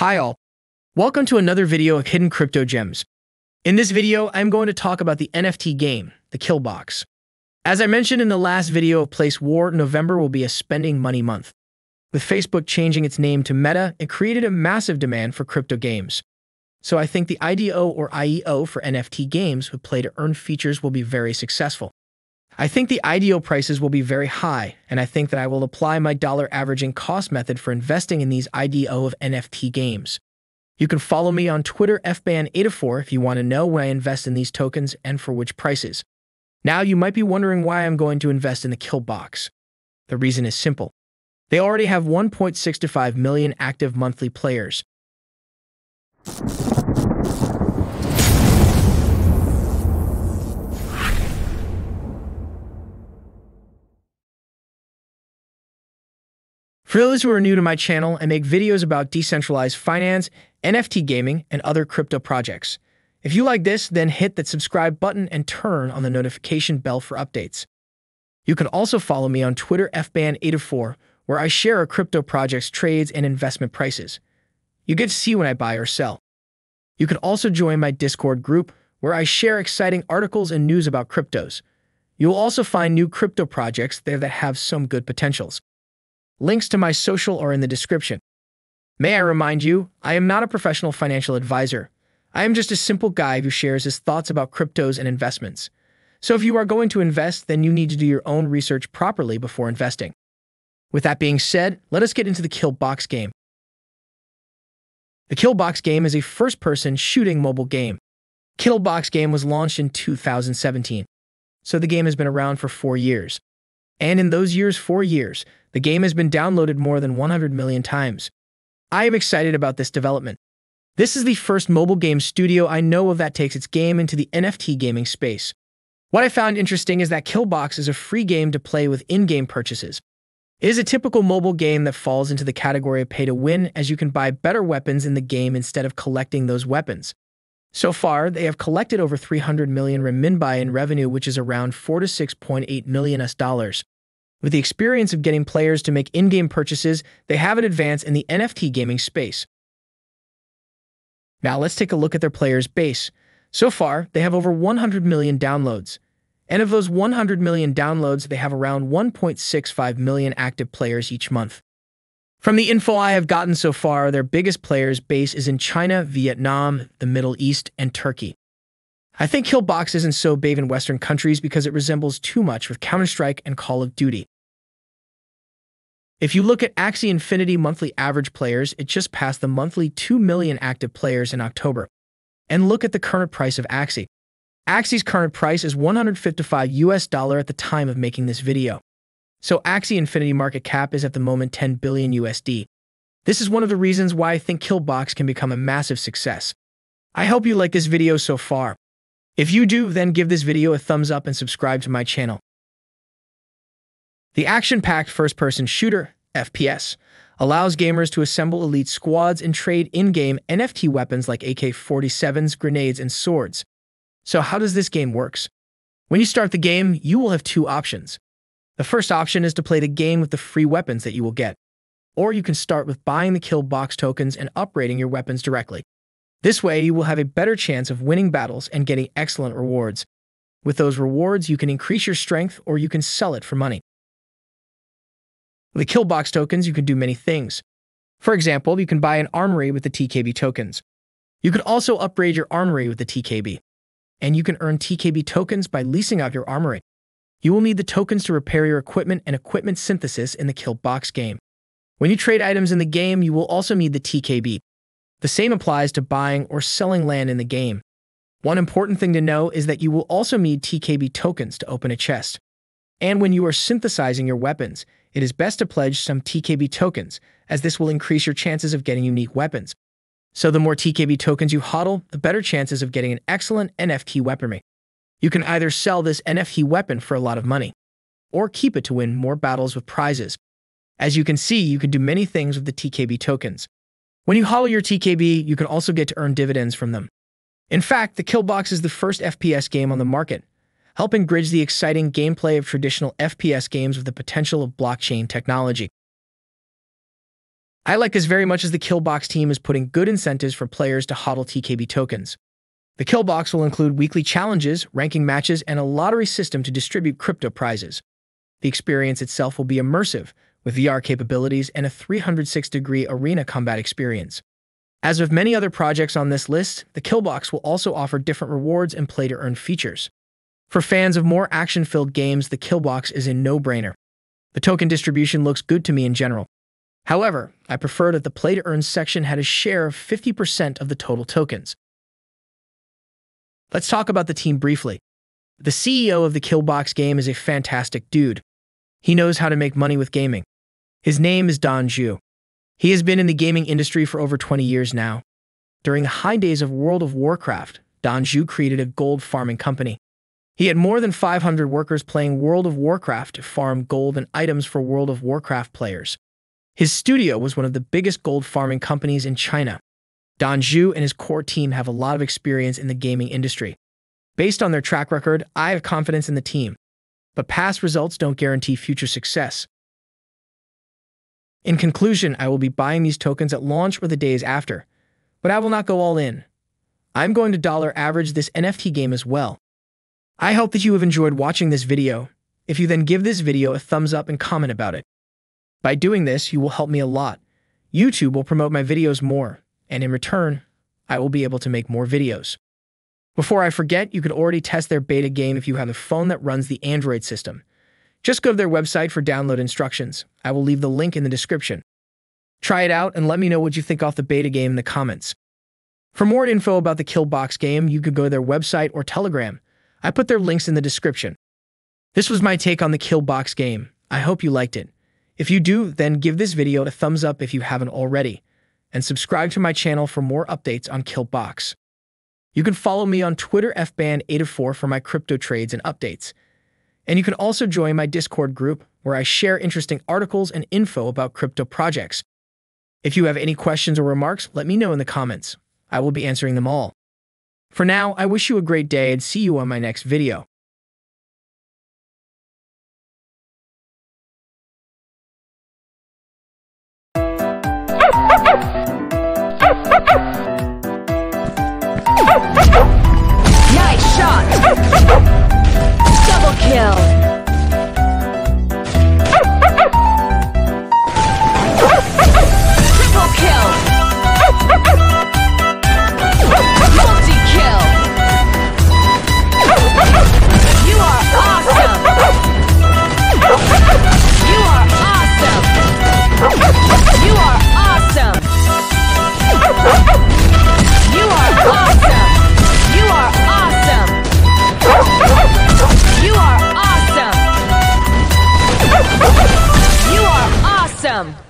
Hi all, welcome to another video of Hidden Crypto Gems. In this video, I'm going to talk about the NFT game, the Kill Box. As I mentioned in the last video of Place War, November will be a spending money month. With Facebook changing its name to Meta, it created a massive demand for crypto games. So I think the IDO or IEO for NFT games with play-to-earn features will be very successful. I think the IDO prices will be very high, and I think that I will apply my dollar averaging cost method for investing in these IDO of NFT games. You can follow me on Twitter FBAN804 if you want to know when I invest in these tokens and for which prices. Now you might be wondering why I'm going to invest in the Kill Box. The reason is simple. They already have 1.65 million active monthly players. For those who are new to my channel, I make videos about decentralized finance, NFT gaming, and other crypto projects. If you like this, then hit that subscribe button and turn on the notification bell for updates. You can also follow me on Twitter FBAN804, where I share a crypto project's trades and investment prices. You get to see when I buy or sell. You can also join my Discord group, where I share exciting articles and news about cryptos. You'll also find new crypto projects there that have some good potentials. Links to my social are in the description. May I remind you, I am not a professional financial advisor. I am just a simple guy who shares his thoughts about cryptos and investments. So if you are going to invest, then you need to do your own research properly before investing. With that being said, let us get into the Kill Box game. The Kill Box game is a first-person shooting mobile game. Kill Box game was launched in 2017, so the game has been around for 4 years. And in those years, 4 years, the game has been downloaded more than 100 million times. I am excited about this development. This is the first mobile game studio I know of that takes its game into the NFT gaming space. What I found interesting is that Kill Box is a free game to play with in-game purchases. It is a typical mobile game that falls into the category of pay-to-win, as you can buy better weapons in the game instead of collecting those weapons. So far, they have collected over 300 million renminbi in revenue, which is around $4 to $6.8 million. With the experience of getting players to make in-game purchases, they have an advance in the NFT gaming space. Now let's take a look at their players' base. So far, they have over 100 million downloads. And of those 100 million downloads, they have around 1.65 million active players each month. From the info I have gotten so far, their biggest players' base is in China, Vietnam, the Middle East, and Turkey. I think Kill Box isn't so big in Western countries because it resembles too much with Counter Strike and Call of Duty. If you look at Axie Infinity monthly average players, it just passed the monthly 2 million active players in October. And look at the current price of Axie. Axie's current price is $155 at the time of making this video. So Axie Infinity market cap is at the moment $10 billion USD. This is one of the reasons why I think Kill Box can become a massive success. I hope you like this video so far. If you do, then give this video a thumbs up and subscribe to my channel. The action-packed first-person shooter, FPS, allows gamers to assemble elite squads and trade in-game NFT weapons like AK-47s, grenades, and swords. So how does this game work? When you start the game, you will have two options. The first option is to play the game with the free weapons that you will get. Or you can start with buying the Kill Box tokens and upgrading your weapons directly. This way, you will have a better chance of winning battles and getting excellent rewards. With those rewards, you can increase your strength or you can sell it for money. With the Kill Box tokens, you can do many things. For example, you can buy an armory with the TKB tokens. You can also upgrade your armory with the TKB. And you can earn TKB tokens by leasing out your armory. You will need the tokens to repair your equipment and equipment synthesis in the Kill Box game. When you trade items in the game, you will also need the TKB. The same applies to buying or selling land in the game. One important thing to know is that you will also need TKB tokens to open a chest. And when you are synthesizing your weapons, it is best to pledge some TKB tokens, as this will increase your chances of getting unique weapons. So the more TKB tokens you hodl, the better chances of getting an excellent NFT weaponry. You can either sell this NFT weapon for a lot of money, or keep it to win more battles with prizes. As you can see, you can do many things with the TKB tokens. When you hodl your TKB, you can also get to earn dividends from them. In fact, the Kill Box is the first FPS game on the market, helping bridge the exciting gameplay of traditional FPS games with the potential of blockchain technology. I like this very much as the Kill Box team is putting good incentives for players to hodl TKB tokens. The Kill Box will include weekly challenges, ranking matches, and a lottery system to distribute crypto prizes. The experience itself will be immersive, with VR capabilities and a 360-degree arena combat experience. As with many other projects on this list, the Kill Box will also offer different rewards and play-to-earn features. For fans of more action-filled games, the Kill Box is a no-brainer. The token distribution looks good to me in general. However, I prefer that the play-to-earn section had a share of 50% of the total tokens. Let's talk about the team briefly. The CEO of the Kill Box game is a fantastic dude. He knows how to make money with gaming. His name is Don Zhu. He has been in the gaming industry for over 20 years now. During the high days of World of Warcraft, Don Zhu created a gold farming company. He had more than 500 workers playing World of Warcraft to farm gold and items for World of Warcraft players. His studio was one of the biggest gold farming companies in China. Don Zhu and his core team have a lot of experience in the gaming industry. Based on their track record, I have confidence in the team. But past results don't guarantee future success. In conclusion, I will be buying these tokens at launch or the days after, but I will not go all in. I'm going to dollar average this NFT game as well. I hope that you have enjoyed watching this video. If you then give this video a thumbs up and comment about it. By doing this, you will help me a lot. YouTube will promote my videos more, and in return, I will be able to make more videos. Before I forget, you could already test their beta game if you have a phone that runs the Android system. Just go to their website for download instructions. I will leave the link in the description. Try it out and let me know what you think of the beta game in the comments. For more info about the Kill Box game, you could go to their website or Telegram. I put their links in the description. This was my take on the Kill Box game. I hope you liked it. If you do, then give this video a thumbs up if you haven't already, and subscribe to my channel for more updates on Kill Box. You can follow me on Twitter FBAN804 for my crypto trades and updates. And you can also join my Discord group where I share interesting articles and info about crypto projects. If you have any questions or remarks, let me know in the comments. I will be answering them all. For now, I wish you a great day and see you on my next video. Nice shot! Double kill! Triple kill! Multi-kill! You are awesome! You are awesome! You are awesome! You are awesome! You are awesome! You are awesome! You are awesome!